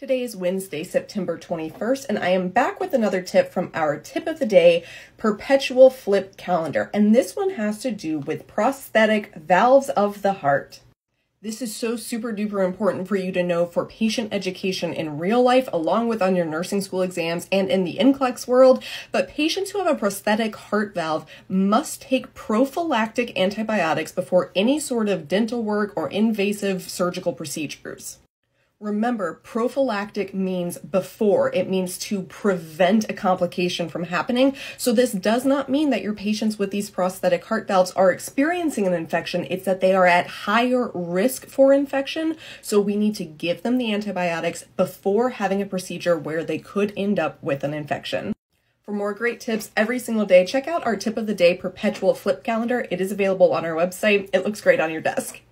Today is Wednesday, September 21st, and I am back with another tip from our tip of the day, perpetual flip calendar. And this one has to do with prosthetic valves of the heart. This is so super duper important for you to know for patient education in real life, along with on your nursing school exams and in the NCLEX world. But patients who have a prosthetic heart valve must take prophylactic antibiotics before any sort of dental work or invasive surgical procedures. Remember, prophylactic means before. It means to prevent a complication from happening. So this does not mean that your patients with these prosthetic heart valves are experiencing an infection. It's that they are at higher risk for infection. So we need to give them the antibiotics before having a procedure where they could end up with an infection. For more great tips every single day, check out our tip of the day perpetual flip calendar. It is available on our website. It looks great on your desk.